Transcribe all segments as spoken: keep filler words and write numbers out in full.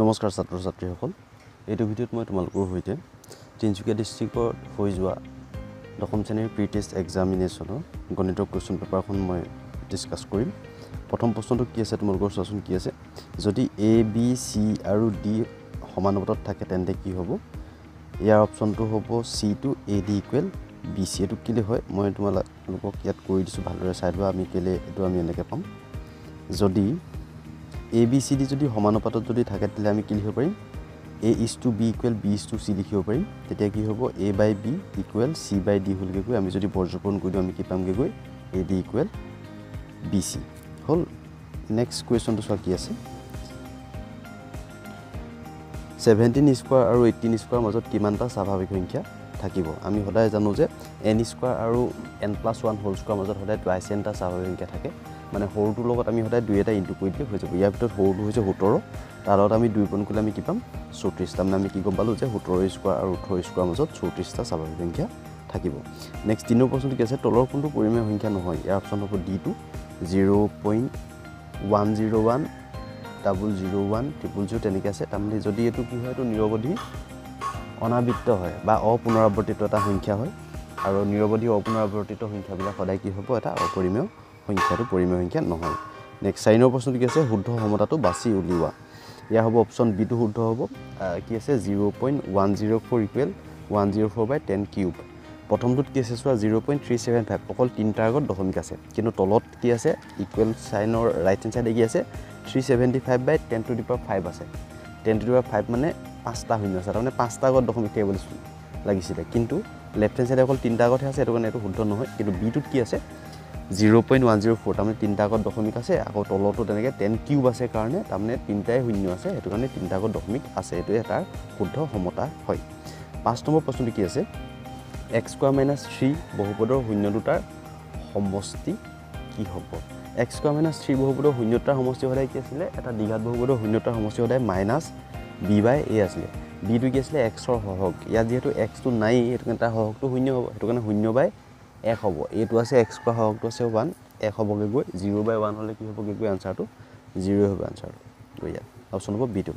নমস্কাৰ ছাত্ৰ ছাত্ৰীসকল এইটো ভিডিঅ'ত মই তোমালোকৰ সৈতে তিনিচুকীয়া ডিস্ট্ৰিক্টৰ হৈ যোৱা দশম শ্ৰেণীৰ প্ৰি টেষ্ট এক্সামিনেশ্যনৰ গণিতৰ কুৱেশ্যন পেপাৰখন মই ডিসকাস কৰিম প্ৰথম প্ৰশ্নটো কি আছে তোমালোকৰ শাসন কি আছে যদি এ বি সি আৰু ডি সমানুপাতত থাকে তেন্তে কি হ'ব ইয়াৰ অপচনটো হ'ব C two A D equal B C এটো কিলে হয় মই তোমালোকক ইয়াত কৈ দিছো ভালদৰে চাইডবা আমি কিলে এটো আমি এনেকৈ পাম যদি A B C D যদি সমানুপাতত যদি থাকে তেলে আমি কি লিখিব পাৰিম A is to B equal B is to C লিখিব পাৰিম তেতিয়া কি হ'ব A by B equal C by D হলকে গৈ আমি যদি বৰ্জপন কৰি দিও আমি কি পামগে গৈ A D equal B C হল নেক্সট কোৱেশ্যনটো চোৱা কি আছে seventeen স্কয়াৰ আৰু eighteen স্কয়াৰ মাজত কিমানটা স্বাভাৱিক সংখ্যা থাকিব আমি হদায় জানো যে n স্কয়াৰ আৰু n plus one whole square মাজত হদায় twice n টা স্বাভাৱিক সংখ্যা থাকে মানে হৰটো লগত আমি হদাই দুইটা ইনটু কৰি দিলে হৈ যাব ইয়াৰ ভিতৰত হৰটো হৈছে seventeen তাৰ লগত আমি দুই গুণ কৰিলে আমি কি পাম thirty-four টা মানে আমি কি গম পালো যে seventeen স্কয়াৰ আৰু eighteen স্কয়াৰ মাজত thirty-four টা স্বাভাৱিক সংখ্যা থাকিব নেক্সট তিনৰ প্ৰশ্নটো কি আছে তলৰ কোনটো পৰিমেয় সংখ্যা নহয় ইয়াৰ অপচন হ'ব D two zero point one zero one double zero one triple zero তেনেকৈ আছে তাৰমানে যদি এটো কি হয় এটো নিৰৱধি অনাবৃত্ত হয় বা অপুনৰাবৰ্তিত এটা সংখ্যা হয় আৰু নিৰৱধি অপুনৰাবৰ্তিত সংখ্যাবিলাক সদায় কি হ'ব এটা অপৰিমেয় সংখ্যাটো পৰিমেয় সংখ্যা নহয় নেক্সট সাইনৰ প্ৰশ্নটো কি আছে শুদ্ধ সমতাটো বাছি উলিওৱা ইয়া হ'ব অপচন বি টু শুদ্ধ হ'ব কি আছে zero point one zero four equal one hundred four by ten cube প্ৰথমটোত কি আছে সোৱা zero point three seven five অকল তিনটা আগত দশমিক আছে কিন্তু তলত কি আছে ইকুৱেল সাইনৰ ৰাইট হ্যান্ড সাইডে কি আছে three seventy-five by ten to the power five আছে ten to the power five মানে পাঁচটা শূন্য আছে মানে পাঁচটা আগত দশমিক টেবুল লাগিছিল কিন্তু লেফট হ্যান্ড সাইডে অকল তিনটা আগত আছে এটো কাৰণে এটো শুদ্ধ নহয় কিন্তু বি টুত কি আছে zero point one zero four তামনে তিনটা আগত দশমিক আছে আকৌ তলটো তেনেকৈ ten কিউব আছে কাৰণে তামনে তিনটাই শূন্য আছে এটো কাৰণে তিনটা আগত দশমিক আছে এটো এটা শুদ্ধ সমতা হয় পাঁচ নম্বৰ প্ৰশ্নটো কি আছে x square minus three বহুপদৰ শূন্য দুটাৰ সমষ্টি কি হ'ব x square minus three বহুপদৰ শূন্য দুটাৰ সমষ্টি হলে কি আছিল এটা দ্বিঘাত বহুপদৰ শূন্য দুটাৰ সমষ্টি হলে minus b by a আছিল b টো কি আছিল x ৰ সহগ ইয়া যেহেতু x টো নাই এটো কাৰণে তাৰ সহগটো শূন্য হ'ব এটো কাৰণে শূন্য by এক হ'ব এটো আছে x স্কয়াৰ হৰটো আছে one এক হ'বগে গৈ zero by one হলে কি হ'বগে গৈ আনসারটো zero হ'ব আনসারটো গয়া অপচন হ'ব বি টু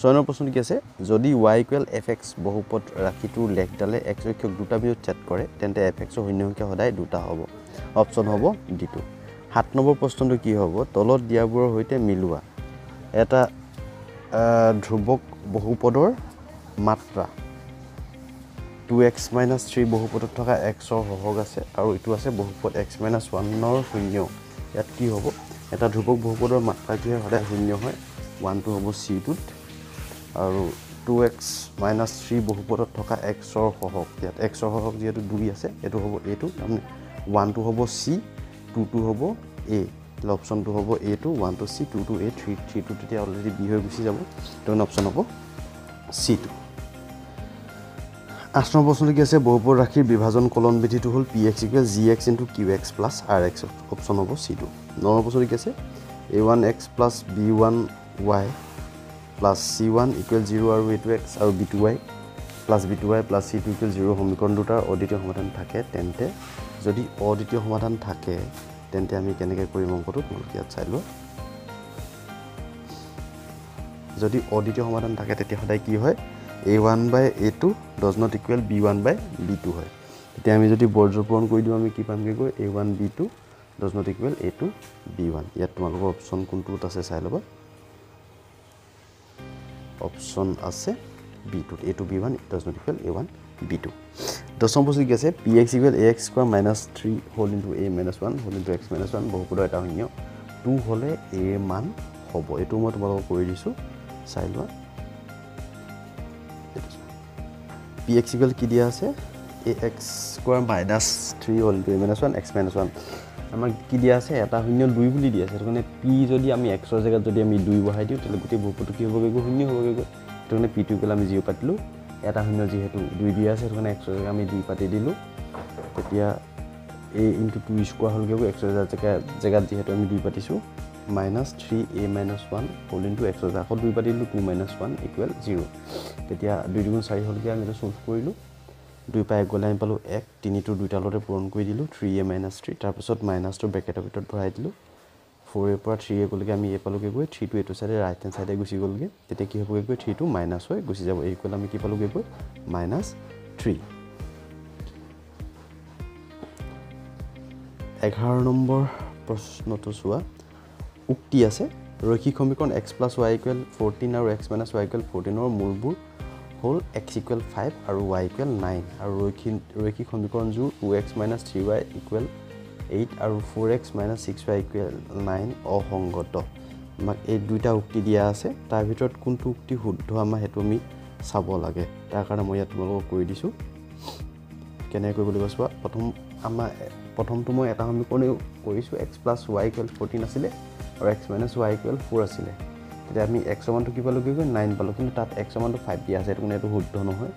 ছয় নম্বৰ প্ৰশ্নটো কি আছে যদি y = fx বহুপদ ৰাখিটো লেখডালে x অক্ষক দুটা বিন্দুত ছেদ কৰে তেন্তে fx ৰ শূন্য সংখ্যা সদায় দুটা হ'ব অপচন হ'ব d two সাত নম্বৰ প্ৰশ্নটো কি হ'ব তলত দিয়াবোৰৰ হৈতে মিলোৱা এটা ধ্ৰুবক বহুপদৰ মাত্ৰা two x minus three বহুপদত থকা x ৰ সহগ আছে আৰু ইটো আছে বহুপদ x minus one ৰ শূন্য ইয়াত কি হ'ব এটা ধ্ৰুবক বহুপদৰ মাত্ৰা কি হয় শূন্য হয় one টো হ'ব c টোত আৰু two x minus three বহুপদত থকা x ৰ সহগ ইয়াত x ৰ সহগ যেটো দুই আছে এটো হ'ব a টো আমি one টো হ'ব c two টো হ'ব a অপচন টো হ'ব a টো one টো c two টো a three টো তেতিয়া অলৰেডি b হৈ গুছি যাব তেন অপচন হ'ব c টো আঠ নম্বৰ প্ৰশ্নটো কি আছে বহুপদ ৰাখিৰ বিভাজন কলন বিধিটো হ'ল px = gx * qx + rx option হ'ব c two ন নম্বৰ প্ৰশ্নটো কি আছে a one x + b one y + c one = zero আৰু a two x আৰু b two y + b two y + c two = zero সমীকৰণ দুটাৰ অদ্বিতীয় সমাধান থাকে তেন্তে যদি অদ্বিতীয় সমাধান থাকে তেন্তে আমি কেনেকৈ কৰিম অংকটো তোমালোকে ইয়াত চাই লও যদি অদ্বিতীয় সমাধান থাকে তেতিয়া সদায় কি হয় a one by a two does not equal b one by b two হয় তেতিয়া আমি যদি বৰ্জপূৰণ কৰি দিও আমি কি পামগে গৈ a one b two does not equal a two b one ইয়াত তোমালোকৰ অপচন কোনটোত আছে চাই লবা অপচন আছে b two a two b one does not equal a one b two দশম প্ৰশ্ন কি আছে px equal a x square minus three whole into a minus one whole into x minus one বহুপদৰ এটা শূন্য two হলে a ৰ মান হ'ব এটো মই তোমালোকক কৈ দিছো চাই লবা px equal কি দিয়া আছে a x square minus three all into a minus one x minus one আমাৰ কি দিয়া আছে এটা শূন্য দুই বুলি দিয়া আছে মানে p যদি আমি x ৰ জায়গা যদি আমি দুই বহাই দিও তেলে গতি বহুপদটো কি হ'বগে গৈ শূন্য হ'বগে গৈ তেনে p টোকল আমি জিৰ' পাতিলো এটা শূন্য যেহেতু দুই দিয়া আছে মানে x ৰ জায়গা আমি দুই পাতি দিলো তেতিয়া a into two স্কয়াৰ হ'লগে গৈ x ৰ জায়গা জায়গা যেহেতু আমি দুই পাতিছো minus three a minus one whole into x ৰ জায়গা দুই পাতিলো two minus one equal zero তেতিয়া two into four হলকে আমি সলভ কৰিলো দুই পাই গলে আমি পালো এক তিনিটো দুইটা লতে পূৰণ কৰি দিলো three a minus three তাৰ পাছত minus two ব্ৰেকেটৰ ভিতৰত ভৰাই দিলো four पर three ए कोलगे आमी ए पालोगे गय three to eight सारे राइट हैंड साइड ए गुसी गोलगे तेते की होबो गय three to minus होय गुसी जाबो इक्वल आमी की पालोगे गय minus three eleven नम्बर प्रश्न तो सुआ उक्ति আছে रैखिक समीकरण x + y = fourteen আৰু x - y = fourteen ৰ মূলবোৰ হ'ল x = five আৰু y = nine আৰু ৰৈখিক ৰৈখিক সমীকৰণজোৰ two x - three y = eight আৰু four x - six y = nine অসংগত আমাক এই দুটা উক্তি দিয়া আছে তাৰ ভিতৰত কোনটো উক্তি শুদ্ধ আমাৰ হেতু আমি চাব লাগে তাৰ কাৰণে মই আপোনালোকক কৈ দিছো কেনে কৈ বুলি কৈছো প্ৰথম আমাৰ প্ৰথমটো মই এটা সমীকৰণ কৰিছো x + y = fourteen আছিলে और x minus y equal four आसिले। तो अमी x वन तो कितना लगेगा nine बालों किन्तु ताप x वन तो five दिया से तो ने तो हुट धनो है।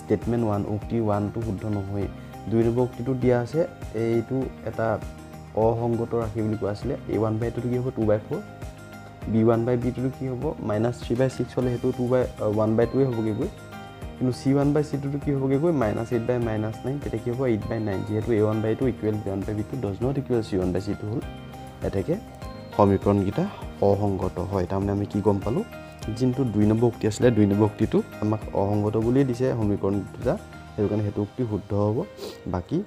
Statement one उक्ति one तो हुट धनो है। दूसरे बार उक्ति तो दिया से ये तो ऐता ओ होंगो तो रखी हुई को आसिले a one by तो लगी हो two by four, b one by b तो लगी हो minus three by six वाले है तो two by one by two होगे कोई। किन्तु c one by c तो लगी होगे कोई minus eight by minus nine तो लगी हो eight by nine जी है तो a one by two equal b one by b तो does not equal c one by c तो होल ऐठे के समीकरण गिटा অসংগত হয় তাহলে আমি কি গম পালো জিনটো two নম্বৰ উক্তি আছিল two নম্বৰ উক্তিটো আমাক অসংগত বুলি দিছে সমীকৰণ দুটা এৰ কাৰণে হেতু উক্তি শুদ্ধ হ'ব বাকি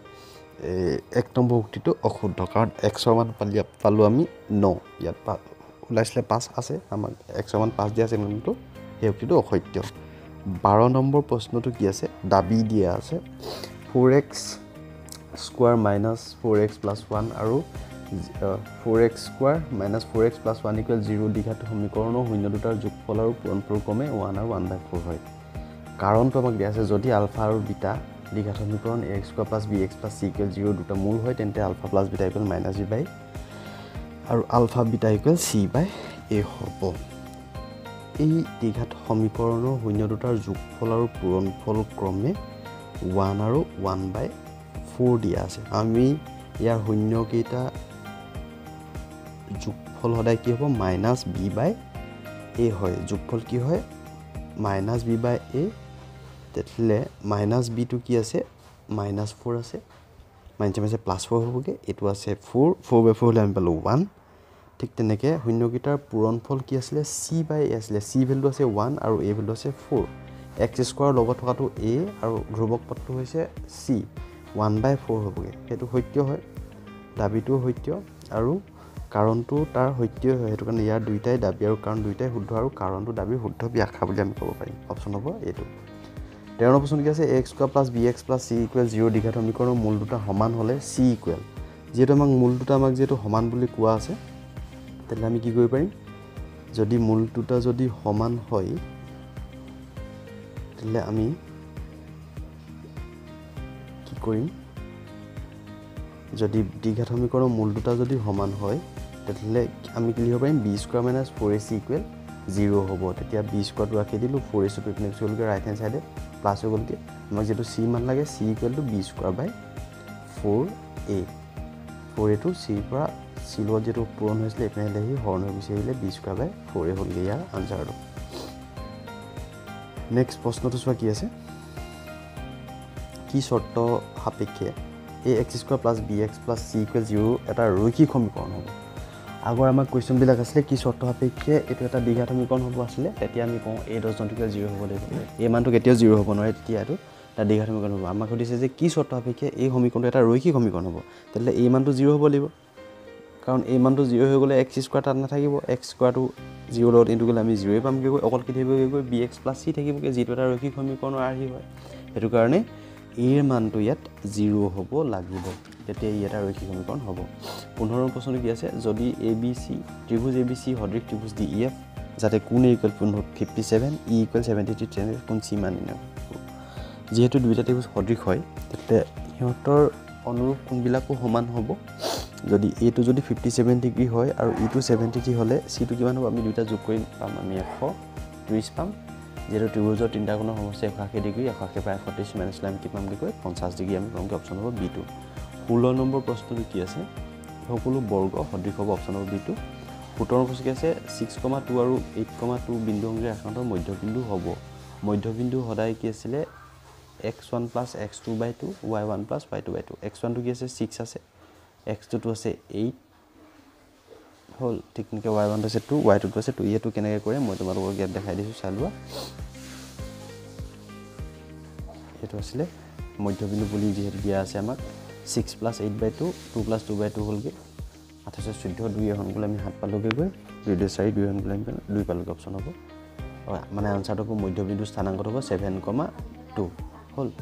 এক নম্বৰ উক্তিটো অশুদ্ধ কাৰণ x সমান পালো আমি nine ইয়াত উলাইছলে five আছে আমাক x সমান five দিয়া আছে কিন্তু এই উক্তিটো অসত্য twelve নম্বৰ প্ৰশ্নটো কি আছে দাবী দিয়া আছে four x square - four x + one আৰু four x square minus four x plus one equals zero दिखाते हम निकालना हो इन दोटा जुक फला रूप one पर कमे one और one by four है कारण तो हमारे जैसे जो भी अल्फा और बीटा दिखाते हम निकालना a x square plus b x plus c equals zero दोटा मूल है तेंते alpha plus beta equals minus b by और alpha beta equals c by a हो ये दिखाते हम निकालना हो इन दोटा जुक फला रूप one पर कमे one और one by four दिया से अमी यार होन्यो की ता जुगफल होता है कि वो minus b by a होय जुगफल की होय minus b by a तेतले minus b तो किया से minus four असे माइनस में से plus four होगे इट वास से four four by four line पे लो one ठीक तो ने क्या हुन्नो की टा पुरान फल किया से c by a से c वैल्यू असे one और a वैल्यू असे four x square लोगों का तो a और ध्रुवक पत्तू है से c one by four होगे ये तो होत्यो है दाबी तो होत्यो और कारण तो तार होत्यो है तो कहने यार दूसरा ही दाबी और कारण दूसरा ही हुड्ढा और कारण तो दाबी हुड्ढा भी आखा बोले हम करो पाएं ऑप्शन होगा ये तो तेरह ऑप्शन क्या से x का plus b x plus c equal zero दिखा तो हम इकोनो मूल दूसरा हमान होले c इक्वल ये तो हमारे मूल दूसरा हमारे ये तो हमान बोले कुआ से तेरे हमें की कोई पाएं जो दी मूल दूसरा जो दी हमान होय तेरे हमें की कोई যদি দ্বিঘাত সমীকৰণৰ মূল দুটা যদি সমান হয় তেতিয়ালে আমি কি লিখিব পাৰিম b square minus four a c equal zero হ'ব তেতিয়া b স্কয়াৰ টো ৰাখি দিলো four a c টো ইপিনে চলি গৈ ৰাইট হ্যান্ড সাইডে প্লাস হৈ গ'ল কি আমাক যেটো c মান লাগে c equal to b square by four a four a টো c পৰা c ৰ যেটো পূৰণ হৈছিল ইপিনে লাগি হৰণ হৈ গৈছিল b square by four a হ'ল গিয়া আনসাৰটো নেক্সট প্ৰশ্নটো চোৱা কি আছে কি শর্ত সাপেক্ষে ax square plus bx plus c equals zero এটা রৈখিক সমীকরণ হ'ব আগৰ আমাৰ কোৱেশ্চন বিলাক আছিল কি শৰ্ত সাপেক্ষে এটো এটা দ্বিঘাত সমীকৰণ হ'ব আছিল তেতিয়া আমি কওঁ a দশ জনটিকে zero হ'ব লাগিব এই মানটো কেতিয়া zero হ'ব নহয় তেতিয়া আৰু এটা দ্বিঘাত সমীকৰণ হ'ব আমাক কৈছে যে কি শৰ্ত সাপেক্ষে এই সমীকৰণটো এটা ৰৈখিক সমীকৰণ হ'ব তেতিয়ালে এই মানটো zero হ'ব লাগিব কাৰণ এই মানটো zero হৈ গ'লে x স্কয়াৰ তাত নাথাকিব x স্কয়াৰটো zero লগত ইনটু গ'লে আমি zero পাম কি গৈ অকল কি থাকিব গৈ bx plus c থাকিব কি যেটো এটা রৈখিক সমীকৰণৰ আৰ্হি হয় এটো কাৰণে এৰ মানটো ইয়াত zero হ'ব লাগিব তেতে এটা ৰৈখিক সমীকৰণ হ'ব fifteen প্ৰশ্নটো কি আছে যদি abc ত্ৰিভুজ abc সদৃশ ত্ৰিভুজ def যাতে কোণ equal fifty-seven e equal seventy-three তেনে কোণ সীমা নিনা যেহেতু দুইটা ত্ৰিভুজ সদৃশ হয় তেতে ইহঁতৰ অনুৰূপ কোণবিলাকো সমান হ'ব যদি a টো যদি fifty-seven ডিগ্ৰী হয় আৰু e টো seventy-three হলে c টো কিমান হ'ব আমি দুইটা যোগ কৰিম পাম আমি one hundred twenty পাম जेरो त्रिभुजৰ তিনটা কোণৰ সমষ্টি one hundred eighty degree one hundred forty minus line কি পাম কি কয় fifty ডিগ্ৰী আমি কমকে অপচন হ'ব b2 sixteen নম্বৰ প্ৰশ্নটো কি আছে সকলো বৰ্গ সদৃশ হ'ব অপচন হ'ব b2 seventeen প্ৰশ্ন কি আছে six comma two আৰু eight comma two বিন্দু সংযোগী ৰেখাখনৰ মধ্যবিন্দু হ'ব মধ্যবিন্দু সদায় কি আছিল x one + x two by two y one + y two by two x one টো কি আছে six আছে x two টো আছে eight whole technique y one is two, y two is two, y two can I go and tomorrow get the Hadisu Salva. It was left Motovino Poliziamak six plus eight by two, two plus two by two whole gate. At a studio, do your Honglam had Palogibu, do you decide you and Blank, do Palogopsonobo? Manan Sadoko Motovino Stanangorova seven comma two whole.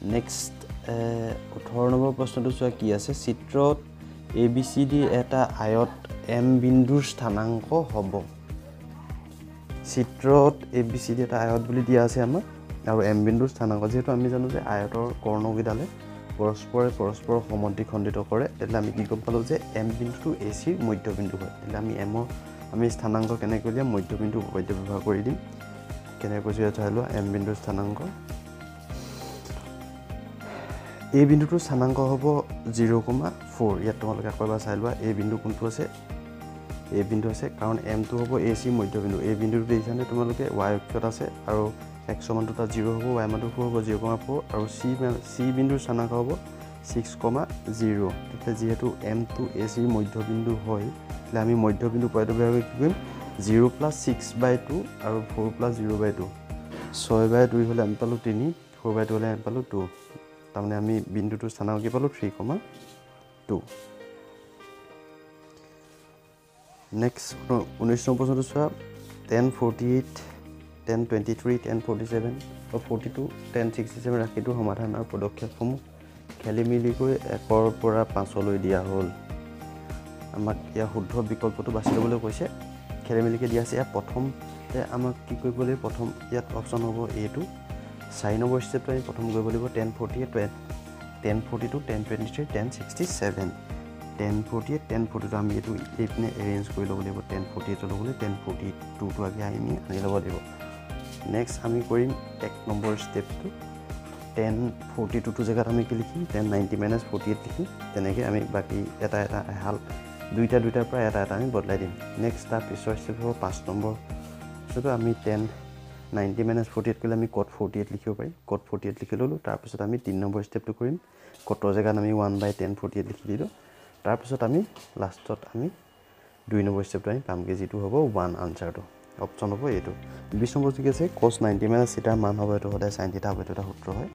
Next Tornobo Postodusa Kiasa Citrot. A B C D eta ayot m bindur sthananko hobo citrot a b c d eta ayot boli dia ase amar aru m bindur sthananko jehetu ami janu je ayotor korno gidale porospore porospor homonti khondito kore etla ami ki kompalu je m bindu to ac moddho bindu hoy etla ami m ami sthananko kene kolia moddho bindu hoyte bhar kori dim kene kosia thalo m bindur sthananko A bindu to Sanango hobo zero comma four yet to Malacaba Salva, A bindu Kuntose, A bindu sec, count M to hobo A C Mojovindo, A bindu design to Malacate, Y Curase, Aro Exoman to zero hobo, Y Matu hobo zero comma four, Aro C bindu Sanagobo, six comma zero. Teta zero to M to A C Mojovindo Hoi, Lami Mojovindo Padovic, zero plus six by two, Aro four plus zero by two. So by two will Ampalutini, four by two Lampalu two. तामने आमी बिंदु तो स्थानांक के पालो three comma two. Next उन्नीस number से दूसरा ten forty eight, ten twenty three, ten forty seven और forty two, ten sixty seven रखे तो हमारा ना प्रोडक्ट फॉर्म खेली मिली को एक और पूरा five hundred लो दिया होल. अमाक या हुद्धा विकल्प तो बासी लोगों को इसे खेली मिली के दिया से या प्रथम ते अमाक की कोई बोले प्रथम या ऑप्शन होगा A two Sign over step by bottom global ten forty-eight, ten forty-two, ten twenty-three, ten sixty-seven, ten forty-eight, ten forty-two. I'm here to arrange ten forty-eight, ten forty-two to again. Next, I'm going tech number step to ten forty-two to the ten ninety minus forty-eight. Then again, I'm back at a half. Do it at Twitter prior at a time, but let him. Next up is source for past number. So I'm here ten. ninety minus forty-eight kilo ami cot forty-eight likhibo pari cot forty-eight likhilolu tar pisot ami three number step to korim cot er jaga ami one by ten forty-eight likhi dilo tar pisot ami last ot ami two number step to ami pam ke jitu hobo one answer to option hobo etu twenty number jike ase cos ninety minus theta man hobo etu hoda sin theta hobo etu ta sutro hoy